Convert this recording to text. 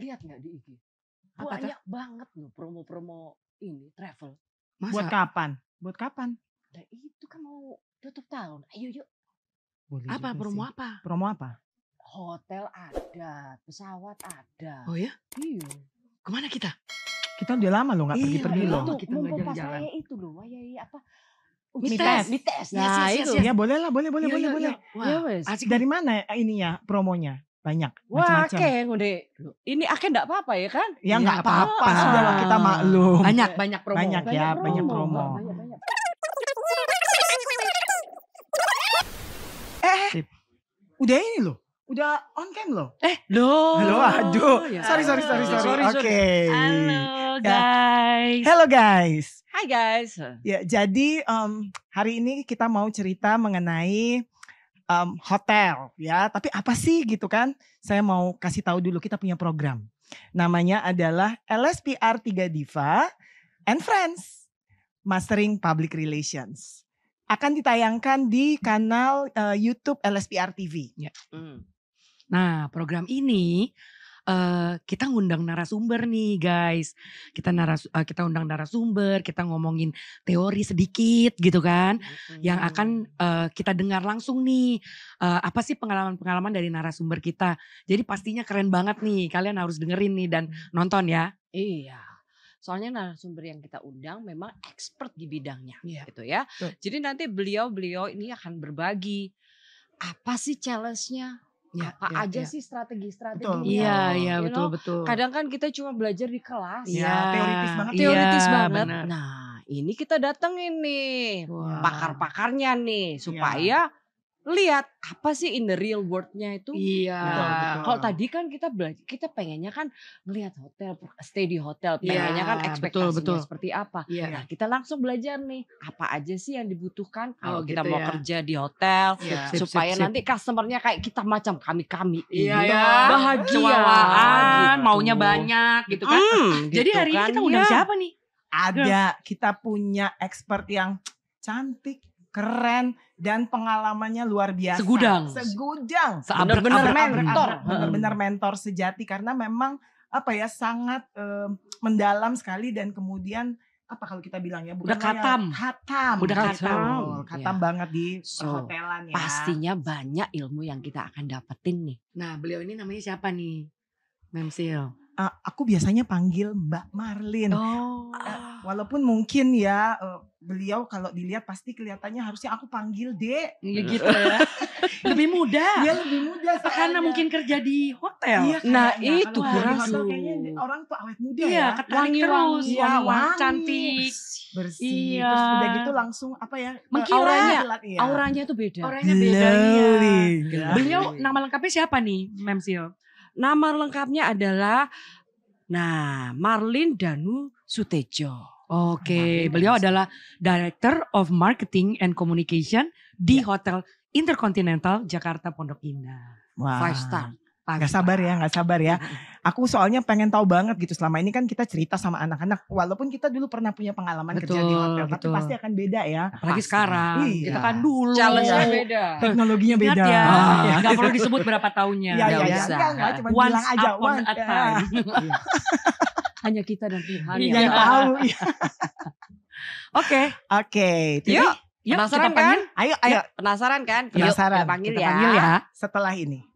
Lihat nggak di IG? Banyak banget loh promo-promo ini travel. Masa? Buat kapan? Buat kapan? Nah, itu kan mau tutup tahun. Ayo yuk. Boleh apa promo sih. Apa? Promo apa? Hotel ada, pesawat ada. Oh ya? Iya. Kemana kita? Kita udah lama loh nggak pergi-pergi loh. Kita nggak jalan-jalan. Itu loh, wayai apa? Mites. Mites. Nah itu. Ya boleh lah, boleh. Asik. Dari mana ininya promonya? Banyak macam-macam. Ini Ake enggak apa-apa ya kan? Ya enggak apa-apa. Sudahlah kita maklum. Banyak promo. Banyak promo. Udah ini loh. Udah on cam loh. Halo, aduh. Sorry. Oke. Halo guys. Hai guys. Ya, jadi hari ini kita mau cerita mengenai hotel ya, tapi apa sih gitu kan? Saya mau kasih tahu dulu kita punya program. Namanya adalah LSPR Tiga Diva and Friends Mastering Public Relations. Akan ditayangkan di kanal YouTube LSPR TV. Ya. Nah, program ini kita ngundang narasumber nih guys. Kita undang narasumber, kita ngomongin teori sedikit gitu kan. Yang akan kita dengar langsung nih. Apa sih pengalaman-pengalaman dari narasumber kita. Jadi pastinya keren banget nih. Kalian harus dengerin nih dan nonton ya. Iya. Soalnya narasumber yang kita undang memang expert di bidangnya gitu ya. Jadi nanti beliau-beliau ini akan berbagi. Apa sih challenge-nya? Apa aja sih strategi-strateginya? Iya, betul. Kadang kan kita cuma belajar di kelas. Teoritis banget. Bener. Nah, ini kita datengin nih pakar-pakarnya nih supaya lihat apa sih in the real world-nya itu. Iya. Kalau tadi kan kita pengennya kan ngelihat hotel, stay di hotel, pengennya kan ekspektasinya seperti apa. Nah, kita langsung belajar nih apa aja sih yang dibutuhkan kalau kita mau kerja di hotel supaya nanti customernya kayak kita macam kami-kami bahagia, maunya banyak gitu kan. Jadi hari ini kita undang siapa nih? Ada, kita punya expert yang cantik, keren, dan pengalamannya luar biasa. Segudang. Benar-benar mentor sejati karena memang apa ya sangat mendalam sekali dan kemudian apa kalau kita bilangnya udah katam banget di perhotelan ya. Pastinya banyak ilmu yang kita akan dapetin nih. Nah, beliau ini namanya siapa nih? Memsil. Aku biasanya panggil Mbak Marlene. Walaupun mungkin ya beliau kalau dilihat pasti kelihatannya harusnya aku panggil Dek gitu ya. lebih muda karena mungkin kerja di hotel. Nah itu kurang kayaknya orang tuh awet muda ketarik terus wangi, cantik, bersih, terus udah gitu langsung apa ya auranya tuh beda. Beliau nama lengkapnya siapa nih Memsil? Nama lengkapnya adalah Marlene Danu Sutejo. Oke, beliau adalah Director of Marketing and Communication di Hotel Intercontinental Jakarta Pondok Indah. Wow. 5 star. Gak sabar ya. Aku soalnya pengen tahu banget gitu. Selama ini kan kita cerita sama anak-anak. Walaupun kita dulu pernah punya pengalaman kerja di hotel. Tapi pasti akan beda ya. Apalagi sekarang. Kita kan dulu. Challenge-nya beda. Teknologinya beda. Gak perlu disebut berapa tahunnya. Gak usah. Cuma bilang aja. Once upon a time. Hanya kita dan Tuhan yang tahu. Oke. Yuk, penasaran kan? Ayo. Penasaran kan? Penasaran. Kita panggil ya. Setelah ini.